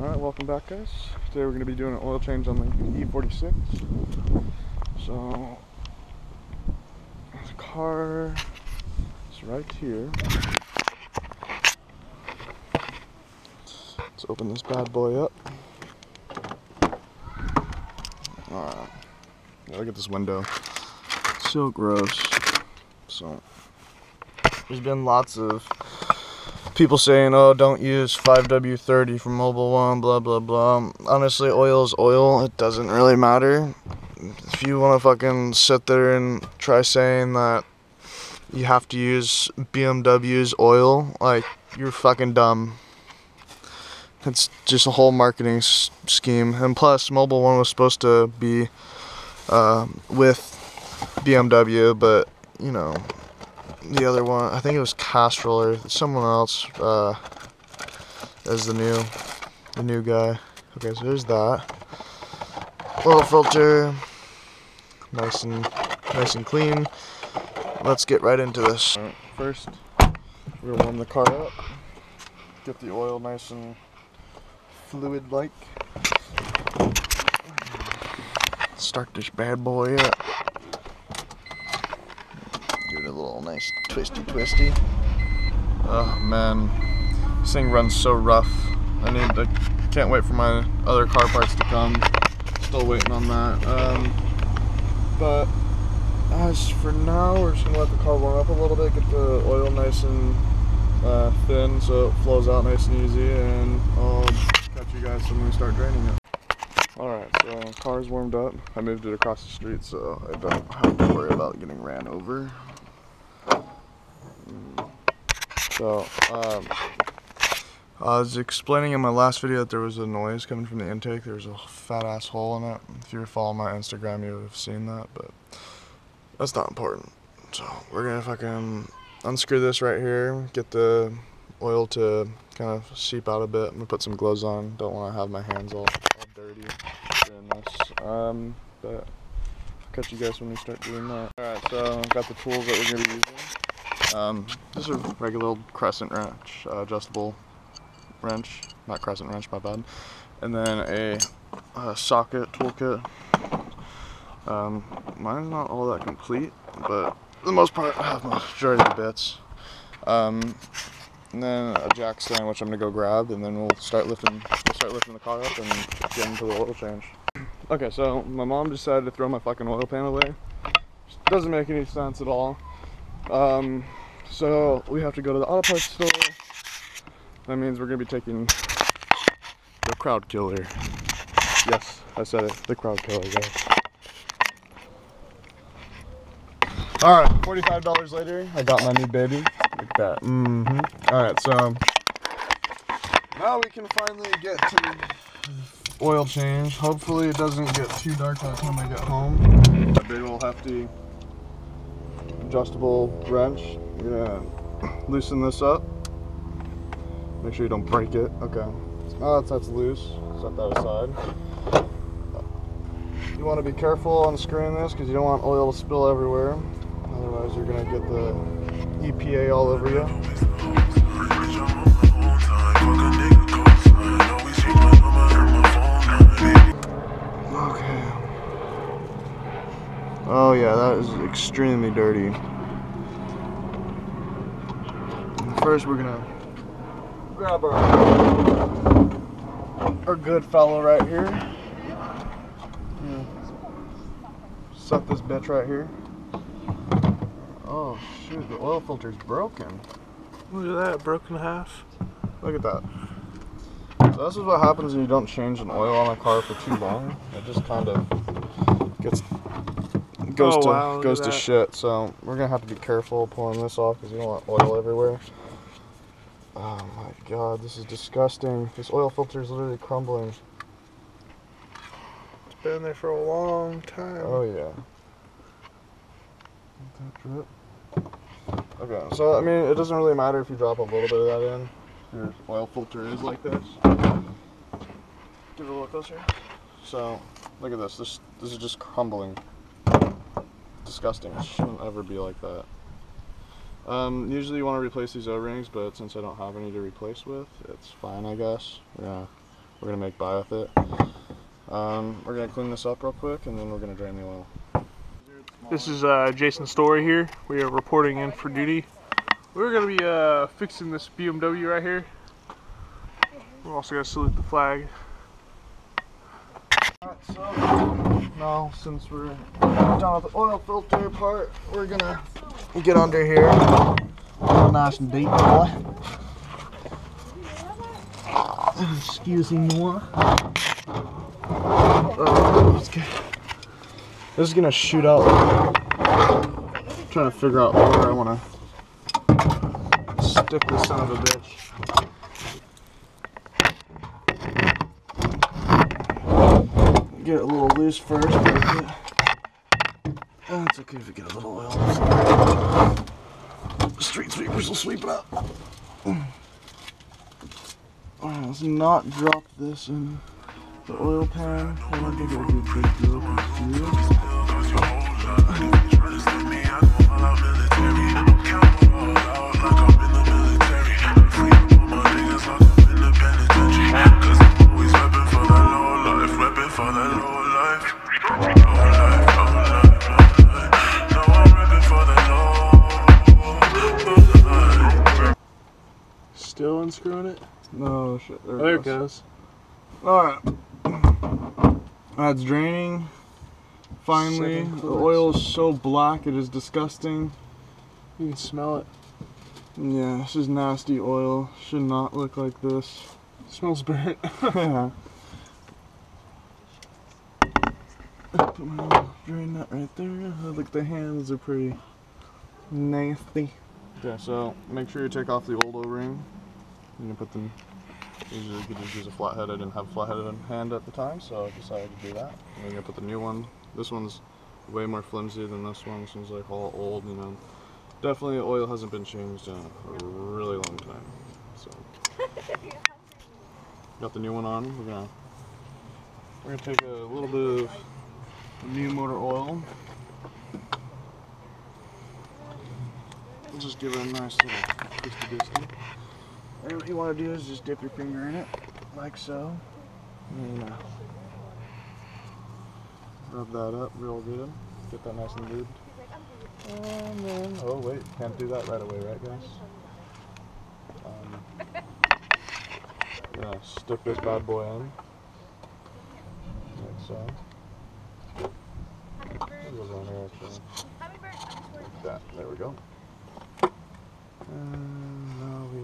Alright, welcome back guys. Today we're going to be doing an oil change on the E46. So, the car is right here. Let's open this bad boy up. Alright. Yeah, look at this window. It's so gross. So, there's been lots of people saying, oh, don't use 5W30 from Mobil 1, blah, blah, blah. Honestly, oil is oil. It doesn't really matter. If you want to fucking sit there and try saying that you have to use BMW's oil, like, you're fucking dumb. It's just a whole marketing scheme. And plus, Mobil 1 was supposed to be with BMW, but, you know, the other one, I think it was Castrol or someone else, as the new guy. Okay, so there's that oil filter, nice and clean. Let's get right into this. All right, first, we're gonna warm the car up, get the oil nice and fluid-like. Start this bad boy up. A little nice twisty. Oh man, this thing runs so rough. Can't wait for my other car parts to come. Still waiting on that. But as for now, we're just gonna let the car warm up a little bit, get the oil nice and thin so it flows out nice and easy, and I'll catch you guys when we start draining it. Alright, so car's warmed up. I moved it across the street so I don't have to worry about getting ran over. So, I was explaining in my last video that there was a noise coming from the intake. There was a fat ass hole in it. If you were following my Instagram, you would have seen that, but that's not important. So, we're gonna fucking unscrew this right here, get the oil to kind of seep out a bit. I'm gonna put some gloves on. Don't wanna have my hands all dirty doing this. But I'll catch you guys when we start doing that. Alright, so I've got the tools that we're gonna be using. This is a regular old crescent wrench, adjustable wrench, not crescent wrench, my bad. And then a socket toolkit. Mine's not all that complete, but for the most part, I have the majority of the bits. And then a jack stand, which I'm gonna go grab, and then we'll start lifting the car up and get into the oil change. Okay, so my mom decided to throw my fucking oil pan away. Doesn't make any sense at all. So we have to go to the auto parts store. That means we're gonna be taking the crowd killer. Yes, I said it, the crowd killer, guys. All right, $45 later, I got my new baby. Look at that. Mm-hmm. All right, so now we can finally get to oil change. Hopefully it doesn't get too dark by the time I get home. A big old hefty adjustable wrench. You're gonna loosen this up. Make sure you don't break it. Okay. Now that's loose. Set that aside. You want to be careful unscrewing this because you don't want oil to spill everywhere. Otherwise, you're gonna get the EPA all over you. Oh yeah, that is extremely dirty. First we're gonna grab our good fellow right here. Yeah. Set this bitch right here. Oh shoot, the oil filter's broken. Look at that, broken in half. Look at that. So this is what happens when you don't change an oil on a car for too long. It just kind of goes to shit, so we're gonna have to be careful pulling this off because you don't want oil everywhere. Oh my god, this is disgusting. This oil filter is literally crumbling. It's been in there for a long time. Oh yeah. Okay, so I mean, it doesn't really matter if you drop a little bit of that in. Your oil filter is like this. Give it a little closer. So, look at this. This is just crumbling. Disgusting. It shouldn't ever be like that. Usually you want to replace these O-rings, but since I don't have any to replace with, it's fine, I guess. We're gonna We're going to make by with it. We're going to clean this up real quick, and then we're going to drain the oil. This is Jason Story here. We are reporting in for duty. We're going to be fixing this BMW right here. We're also going to salute the flag. Alright, so now since we're done with the oil filter part, we're going to get under here. All nice and deep, boy. Excuse me more. This is gonna shoot out. I'm trying to figure out where I wanna stick this son of a bitch. Get it a little loose first. Oh, it's okay if we get a little oil. Street sweepers will sweep it up. Alright, let's not drop this in the oil pan. I think it'll do pretty good. Still unscrewing it? No shit. There it goes. Alright. That's draining. Finally, the oil is so black it is disgusting. You can smell it. Yeah, this is nasty oil. Should not look like this. It smells burnt. Yeah. Drain that right there. Look, the hands are pretty nasty. Okay, so make sure you take off the old O-ring. You can put them. Usually you could just use a flathead. I didn't have a flathead in hand at the time, so I decided to do that. And I'm gonna put the new one. This one's way more flimsy than this one. This one's like all old, you know. Definitely oil hasn't been changed in a really long time. So got the new one on. We're gonna take a little bit of new motor oil. We'll just give it a nice little twisty-disty. And what you want to do is just dip your finger in it, like so, and rub that up real good, get that nice and lubed, and then, oh wait, can't do that right away, right guys? Yeah, stick this bad boy in, like so. It goes on here, actually. Like that, there we go. And now we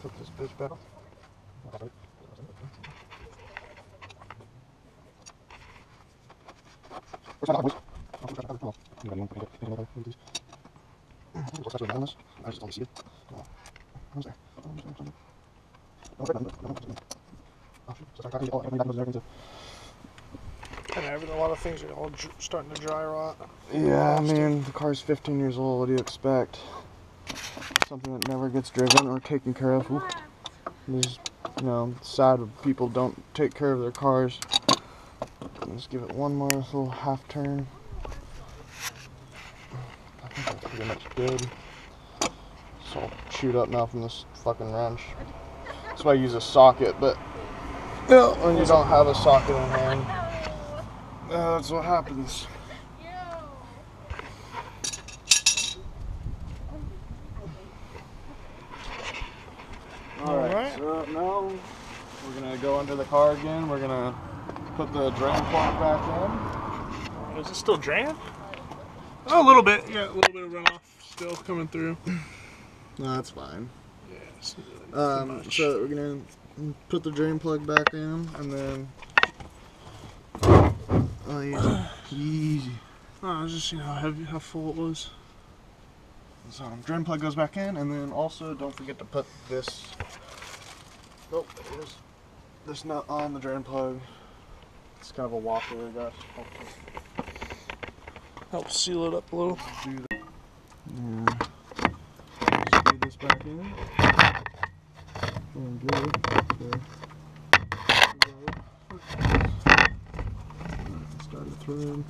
put this bitch back. Everything, a lot of things are all starting to dry rot. Yeah, I mean, the car's 15 years old. What do you expect? Something that never gets driven or taken care of. There's, you know, sad when people don't take care of their cars. Let's give it one more little half turn. I think that's pretty much good. So I'll shoot up now from this fucking wrench. That's why I use a socket, but you know, when you don't have a socket in hand, that's what happens. Alright, so now we're going to go under the car again. We're going to put the drain plug back in. Is it still draining? Oh, a little bit. Yeah, a little bit of runoff still coming through. No, that's fine. Yeah, it's not much. So we're going to put the drain plug back in, and then... Oh, yeah. Easy. Oh, I was just seeing how heavy, how full it was. So drain plug goes back in, and then also don't forget to put this this nut on the drain plug. It's kind of a whopper, I guess. Help seal it up a little. Do that. Yeah. Just feed this back in. Doing good. Okay. Start to throw in.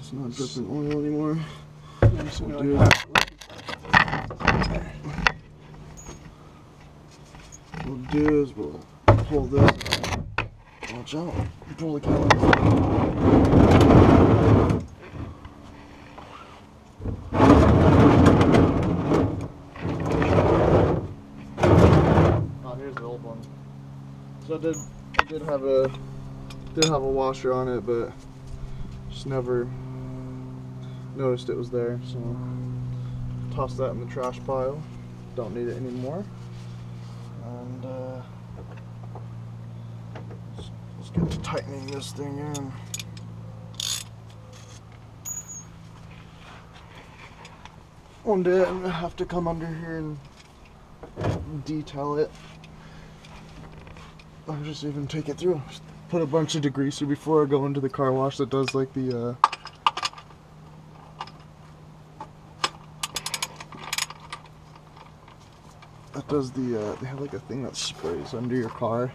It's not dripping oil anymore. We'll do that. What we'll do is we'll pull this. Watch out. Pull the caliper. Oh, here's the old one. So it did have a washer on it, but just never noticed it was there, so toss that in the trash pile. Don't need it anymore. And let's get to tightening this thing in. One day I'm gonna have to come under here and detail it. I'll just even take it through. Just put a bunch of degreaser before I go into the car wash that does like the they have like a thing that sprays under your car.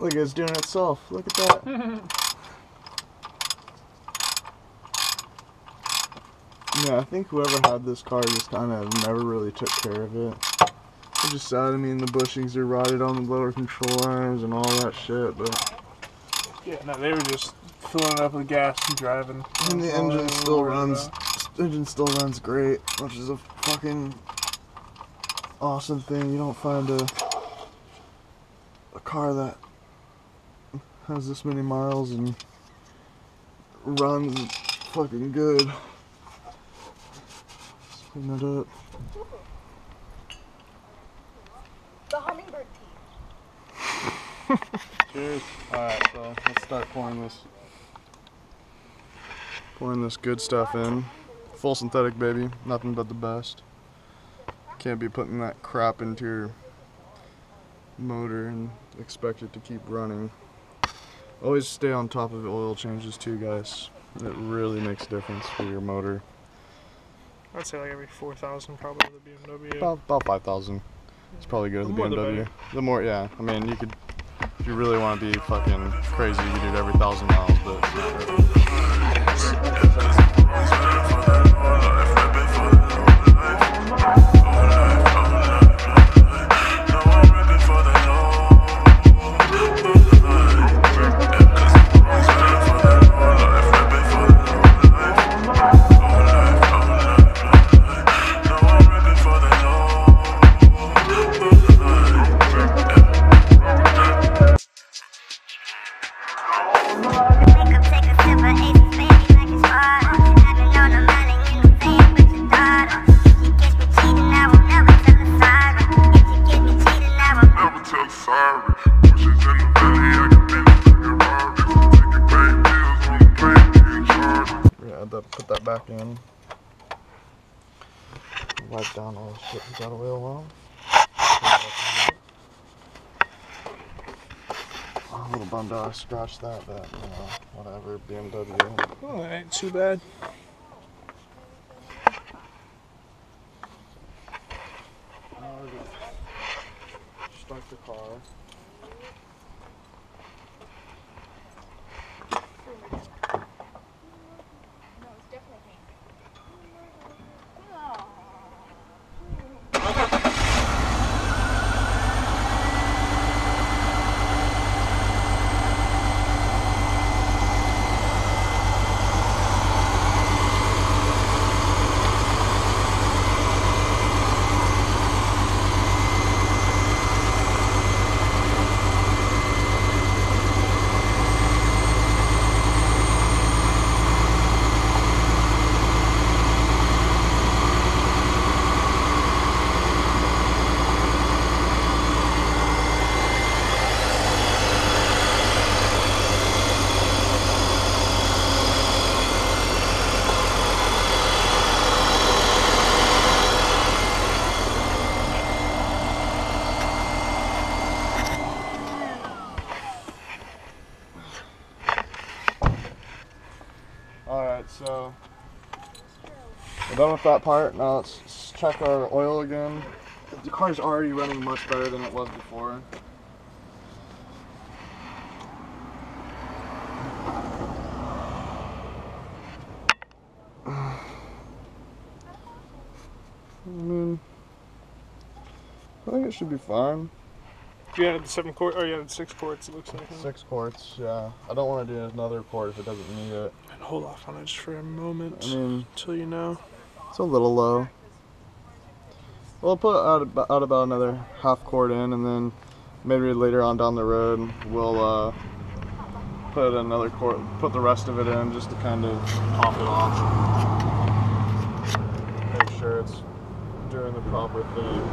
Look, it's doing itself. Look at that. Yeah, I think whoever had this car just kind of never really took care of it. It's just sad, I mean, the bushings are rotted on the lower control arms and all that shit, but... Yeah, no, they were just filling up with gas and driving. And the engine still runs, great, which is a fucking awesome thing. You don't find a car that has this many miles and runs fucking good. Let's clean that up. Cheers. Alright, so let's start pouring this. Pouring this good stuff in. Full synthetic, baby. Nothing but the best. Can't be putting that crap into your motor and expect it to keep running. Always stay on top of oil changes too, guys. It really makes a difference for your motor. I'd say like every 4,000 probably with the BMW. About 5,000. It's probably good with the BMW. The more, yeah. I mean, you could... If you really want to be fucking crazy, you do it every 1,000 miles, but in. Wipe down all the shit we got oil on. I'm a little bummed out I scratched that, but you know, whatever, BMW. Oh, that ain't too bad. Now we're gonna start the car. So we're done with that part. Now let's check our oil again. the car's already running much better than it was before. I think it should be fine. You added 7 quarts, or you added 6 quarts, it looks like. Huh? 6 quarts, yeah. I don't want to do another quart if it doesn't need it. And hold off on it just for a moment, until you know. It's a little low. We'll put out about another half quart in, and then maybe later on down the road we'll put another quart, put the rest of it in just to kind of top it off. Make sure it's doing the proper thing.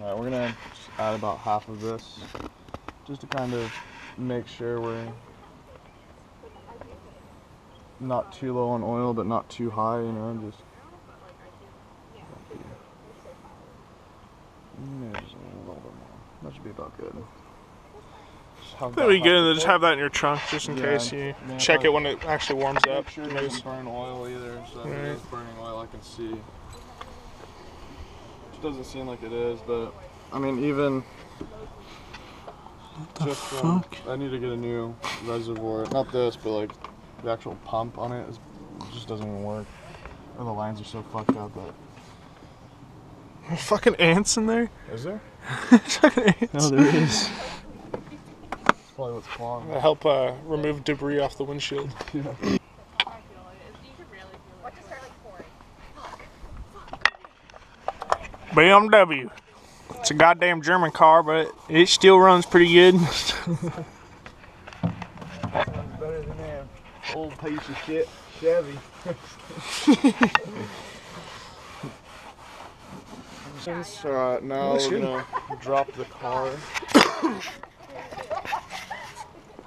Alright, we're going to add about half of this, just to kind of make sure we're not too low on oil, but not too high, you know, just... There's a little bit more. That should be about good. That'll be good, and just have that in your trunk, just in case you check it when it actually warms up. Make sure it doesn't burn oil either, so if it is burning oil, I can see. Doesn't seem like it is, but I mean, even what the fuck? I need to get a new reservoir, not this, but like the actual pump on it just doesn't even work, or the lines are so fucked up. But there's fucking ants in there. Is there? There's fucking ants. No, there is. That's probably what's wrong. That'll help remove debris off the windshield. Yeah. BMW. It's a goddamn German car, but it still runs pretty good. Better than that old piece of shit Chevy. Alright, now we're gonna drop the car.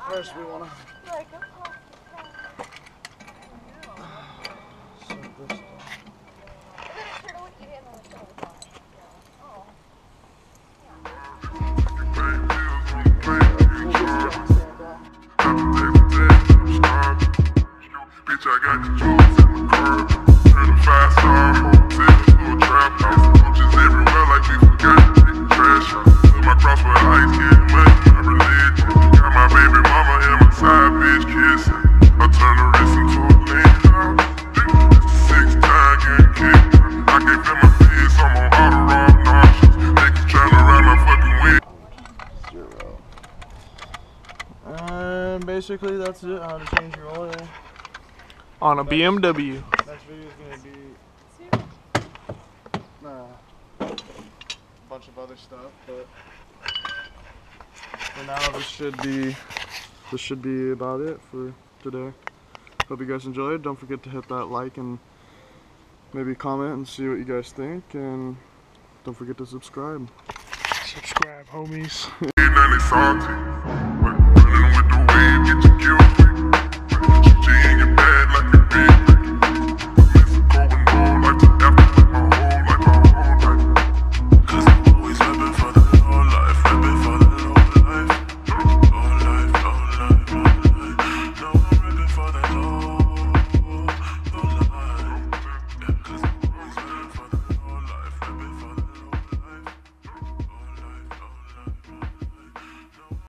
First, we wanna set this. Basically, that's it, how to change your oil on a BMW. Next video is going to be a bunch of other stuff, but for now this should be about it for today. Hope you guys enjoyed. Don't forget to hit that like and maybe comment and see what you guys think, and don't forget to subscribe. Subscribe, homies.